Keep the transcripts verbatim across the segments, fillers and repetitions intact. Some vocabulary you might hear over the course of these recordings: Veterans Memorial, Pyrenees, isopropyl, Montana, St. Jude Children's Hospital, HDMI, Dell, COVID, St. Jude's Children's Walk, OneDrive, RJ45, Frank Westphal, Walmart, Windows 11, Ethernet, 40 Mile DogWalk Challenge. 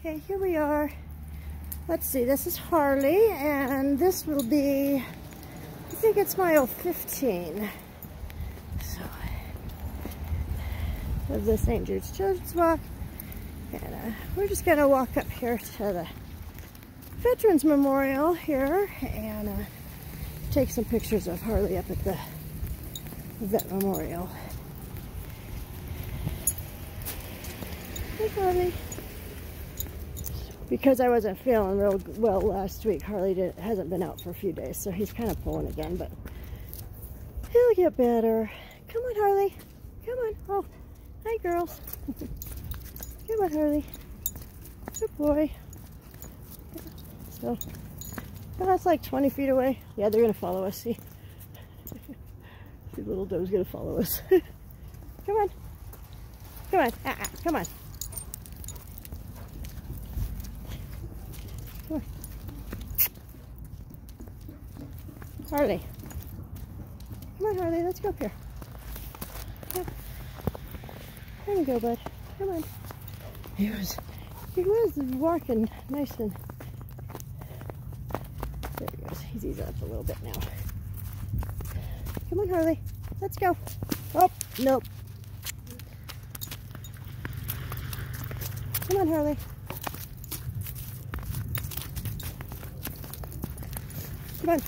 Okay, here we are. Let's see, this is Harley, and this will be, I think it's mile fifteen. So, of the Saint Jude's Children's Walk. And uh, we're just gonna walk up here to the Veterans Memorial here and uh, take some pictures of Harley up at the Vet Memorial. Hey, Harley. Because I wasn't feeling real well last week, Harley didn't, hasn't been out for a few days, so he's kind of pulling again, but he'll get better. Come on, Harley. Come on. Oh, hi, girls. Come on, Harley. Good boy. So, well, that's like twenty feet away. Yeah, they're going to follow us, see? The little doe's going to follow us. Come on. Come on. Ah, ah. Come on. Harley. Come on, Harley, let's go up here. Come. There you go, bud. Come on. He was he was walking nice and there he goes. He's eased up a little bit now. Come on, Harley. Let's go. Oh, nope. Come on, Harley. Come on.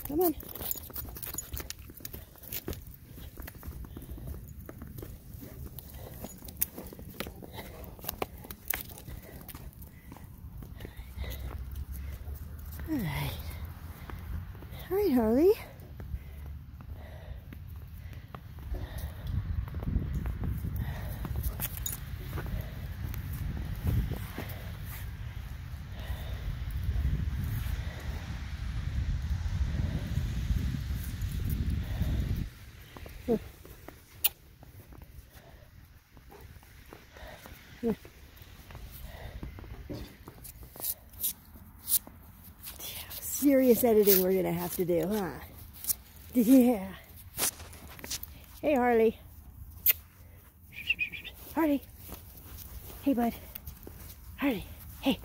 Come on. All right. All right, Harley. Serious editing we're gonna have to do, huh? Yeah. Hey, Harley. Harley. Hey, bud. Harley. Hey.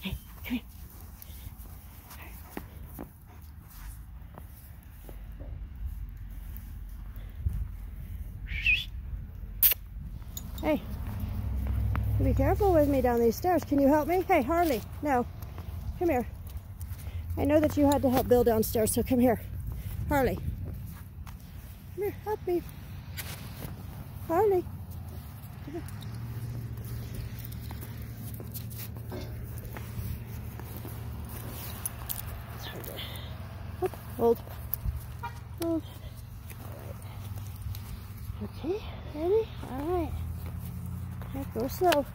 Hey, come here. Hey. Be careful with me down these stairs. Can you help me? Hey, Harley. No. Come here. I know that you had to help Bill downstairs, so come here. Harley. Come here, help me. Harley. It's hard to... Oop, hold. Hold. All right. Okay, ready? All right. All right, go slow. All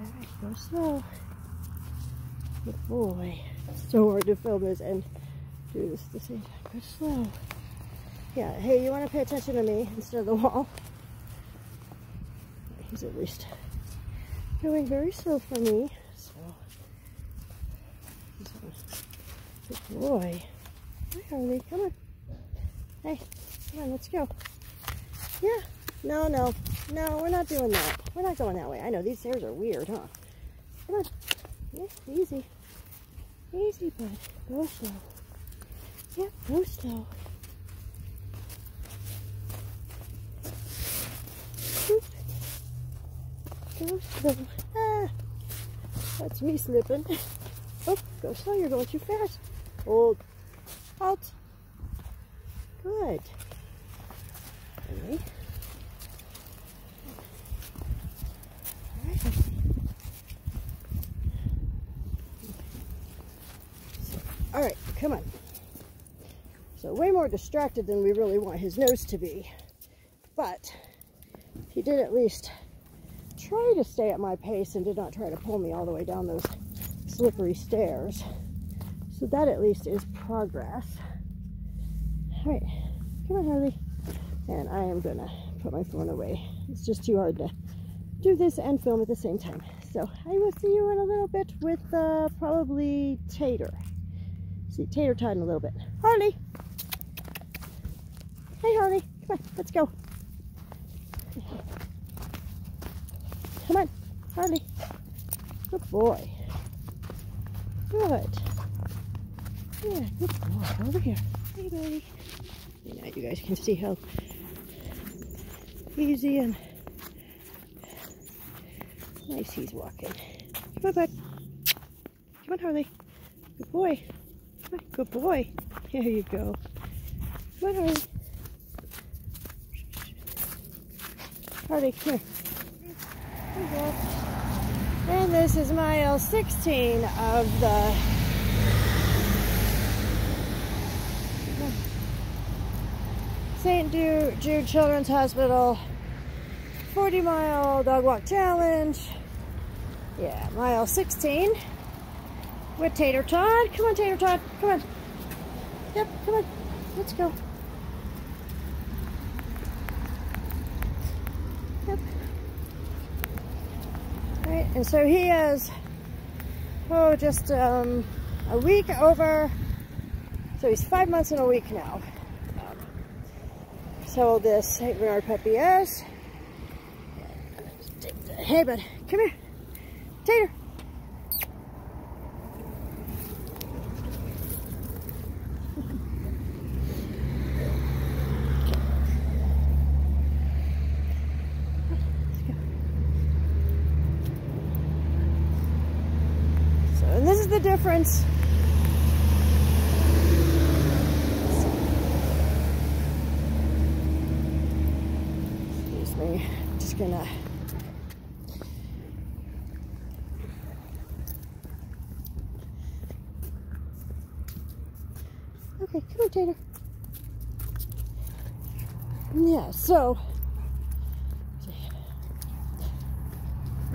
right, go slow. Good boy. It's so hard to film this and do this at the same time. Go slow. Yeah, hey, you want to pay attention to me instead of the wall? He's at least going very slow for me. So, good boy. Hi, Harley. Come on. Hey, come on, let's go. Yeah. No, no. No, we're not doing that. We're not going that way. I know, these stairs are weird, huh? Come on. Yeah, easy. Easy, bud. Go slow. Yep, yeah, go slow. Oop. Go slow. Ah, that's me slipping. Oh, go slow. You're going too fast. Hold. Halt. Good. Okay. All right. All right, come on. So way more distracted than we really want his nose to be, but he did at least try to stay at my pace and did not try to pull me all the way down those slippery stairs. So that at least is progress. All right, come on, Harley. And I am gonna put my phone away. It's just too hard to do this and film at the same time. So I will see you in a little bit with uh, probably Tater. Tater Tot in a little bit. Harley. Hey, Harley. Come on, let's go. Come on, Harley. Good boy. Good. Yeah, good boy. Over here. Hey, buddy. Now you guys can see how easy and nice he's walking. Come on, bud. Come on, Harley. Good boy. Come on, good boy. There you go. Come on, Harley. Harley, come here. There you go. And this is mile sixteen of the Saint Jude Children's Hospital forty mile dog walk challenge. Yeah, mile sixteen with Tater Tot. Come on, Tater Tot. Come on. Yep, come on. Let's go. Yep. All right, and so he is, oh, just um, a week over. So he's five months and a week now. Um, so this Saint Bernard puppy is. Hey, bud, come here. Tater. So, and this is the difference. Excuse me. I'm just gonna. Okay, come on, Tater. Yeah, so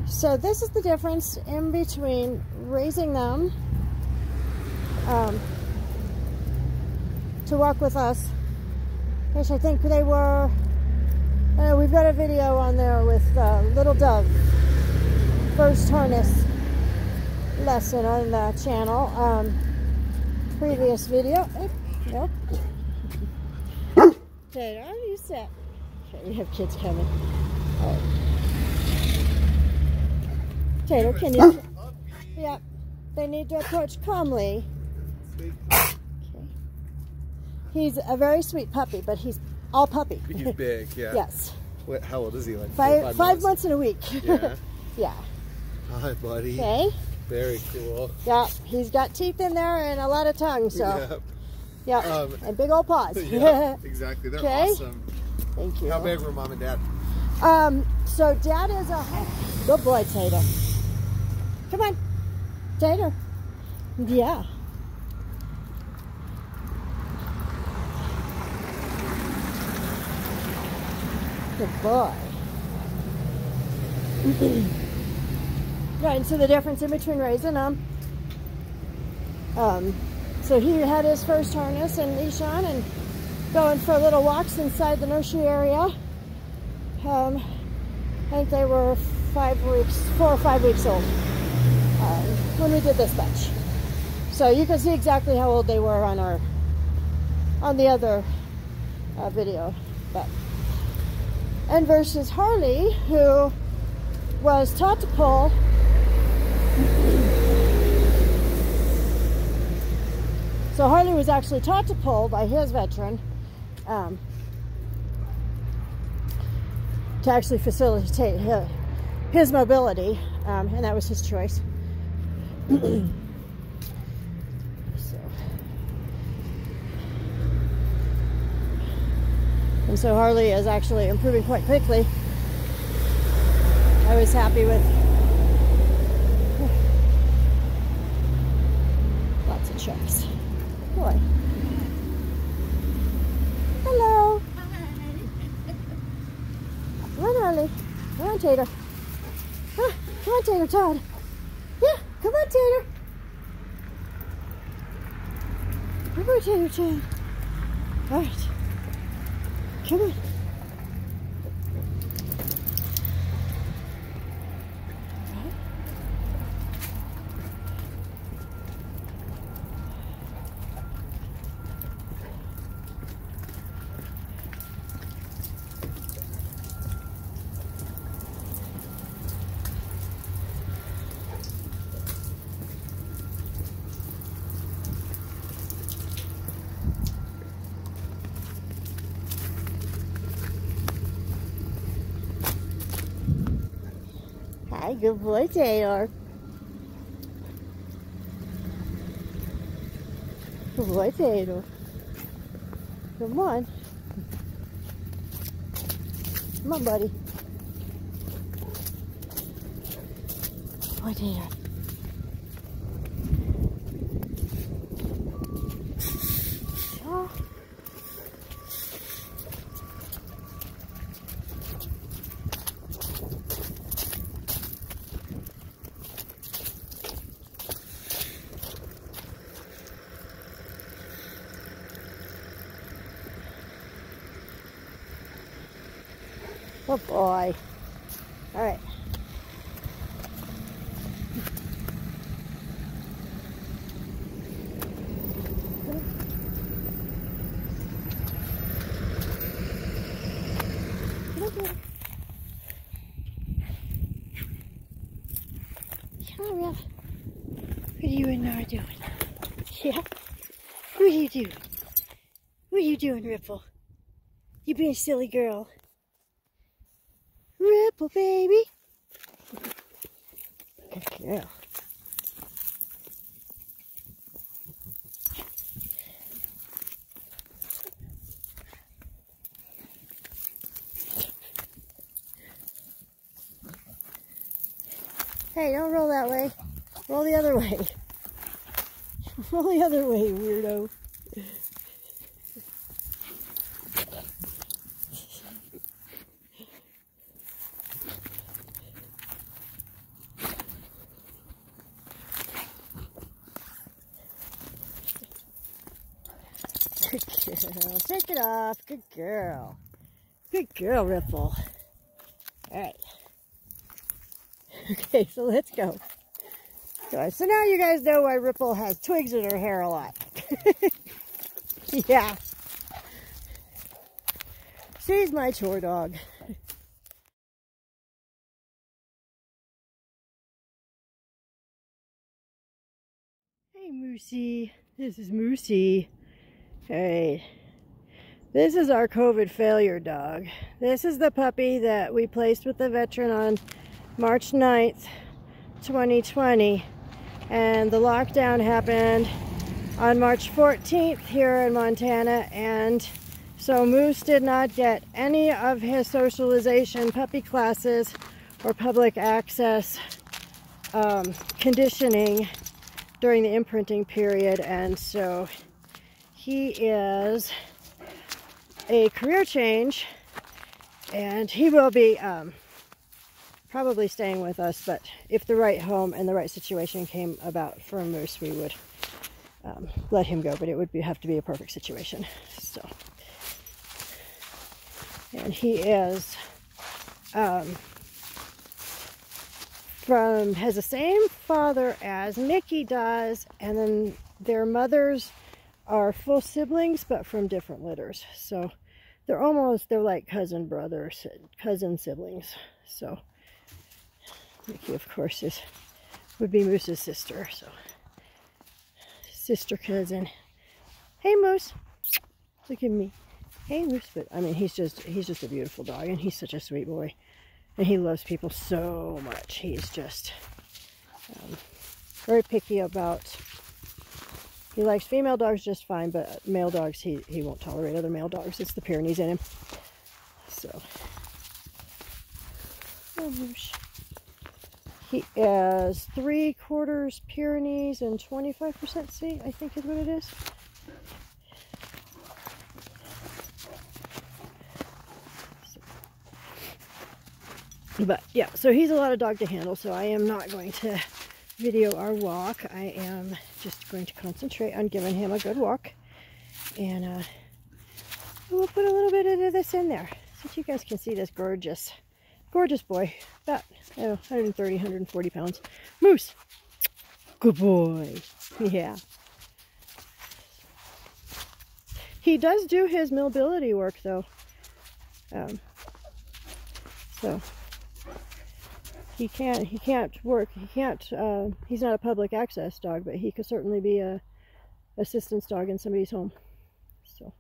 so this is the difference in between raising them um, to walk with us, which I think they were. Uh, we've got a video on there with uh, Little Dove first harness lesson on the channel. Um, previous video. Oh, nope. Tater, you sit. Okay, we have kids coming. All right. Tater, can you? Yeah. They need to approach calmly. Okay. He's a very sweet puppy, but he's all puppy. He's big, yeah. Yes. What, how old is he? Like five, five, five months? months in a week. Yeah. Yeah. Hi, buddy. Okay. Very cool. Yeah, he's got teeth in there and a lot of tongue, so. Yeah. Yep. Um, and big old paws. Yeah, exactly. They're okay. Awesome. Thank you. How big were mom and dad? Um, so dad is a good boy, Tater. Come on, Tater. Yeah. Good boy. Right, and so the difference in between raising them. Um, so he had his first harness in Eshan and going for little walks inside the nursery area. Um, I think they were five weeks, four or five weeks old um, when we did this batch. So you can see exactly how old they were on our on the other uh, video. But and versus Harley, who was taught to pull. So Harley was actually taught to pull by his veteran um, to actually facilitate his, his mobility, um, and that was his choice. So. And so Harley is actually improving quite quickly. I was happy with lots of checks. Boy. Hello. Hi. Come on, Harley. Come on, Tater. Ah, come on, Tater Todd. Yeah, come on, Tater. Come on, Tater Todd. All right. Come on. boy, good boy, J R. Good boy, Taylor. Come on. Come on, buddy. Good boy, Taylor. Oh boy. All right. Come on, Ralph. What are you and Nora doing? Yeah? What are you doing? What are you doing, Ripple? You being a silly girl. Ripple, baby. Good girl. Hey, don't roll that way. Roll the other way. Roll the other way, weirdo. Good girl. Take it off. Good girl. Good girl, Ripple. Alright. Okay, so let's go. So now you guys know why Ripple has twigs in her hair a lot. Yeah. She's my chore dog. Hey, Moosey. This is Moosey. Alright, this is our COVID failure dog. This is the puppy that we placed with the veteran on March ninth, twenty twenty. And the lockdown happened on March fourteenth here in Montana. And so Moose did not get any of his socialization, puppy classes, or public access um, conditioning during the imprinting period. And so he is a career change, and he will be um, probably staying with us, but if the right home and the right situation came about for Moose, we would um, let him go, but it would be, have to be a perfect situation. So, and he is, um, from, has the same father as Mickey does, and then their mothers are full siblings but from different litters, so they're almost they're like cousin brothers, cousin siblings. So Mickey, of course, is would be Moose's sister, so sister cousin. Hey Moose, look at me. Hey Moose. But I mean, he's just he's just a beautiful dog, and he's such a sweet boy, and he loves people so much. He's just um, very picky about. He likes female dogs just fine, but male dogs, he, he won't tolerate other male dogs. It's the Pyrenees in him. So. Oh, Moose. He is three quarters Pyrenees and twenty-five percent C, I think is what it is. So. But, yeah, so he's a lot of dog to handle, so I am not going to video our walk. I am just going to concentrate on giving him a good walk, and uh, we'll put a little bit of this in there so that you guys can see this gorgeous, gorgeous boy, about oh, one thirty, one forty pounds. Moose, good boy. Yeah, he does do his mobility work though, um, so. He can't, he can't work, he can't, uh, he's not a public access dog, but he could certainly be a assistance dog in somebody's home. So,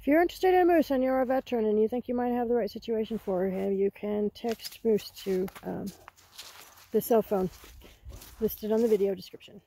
if you're interested in Moose and you're a veteran and you think you might have the right situation for him, you can text Moose to um, the cell phone listed on the video description.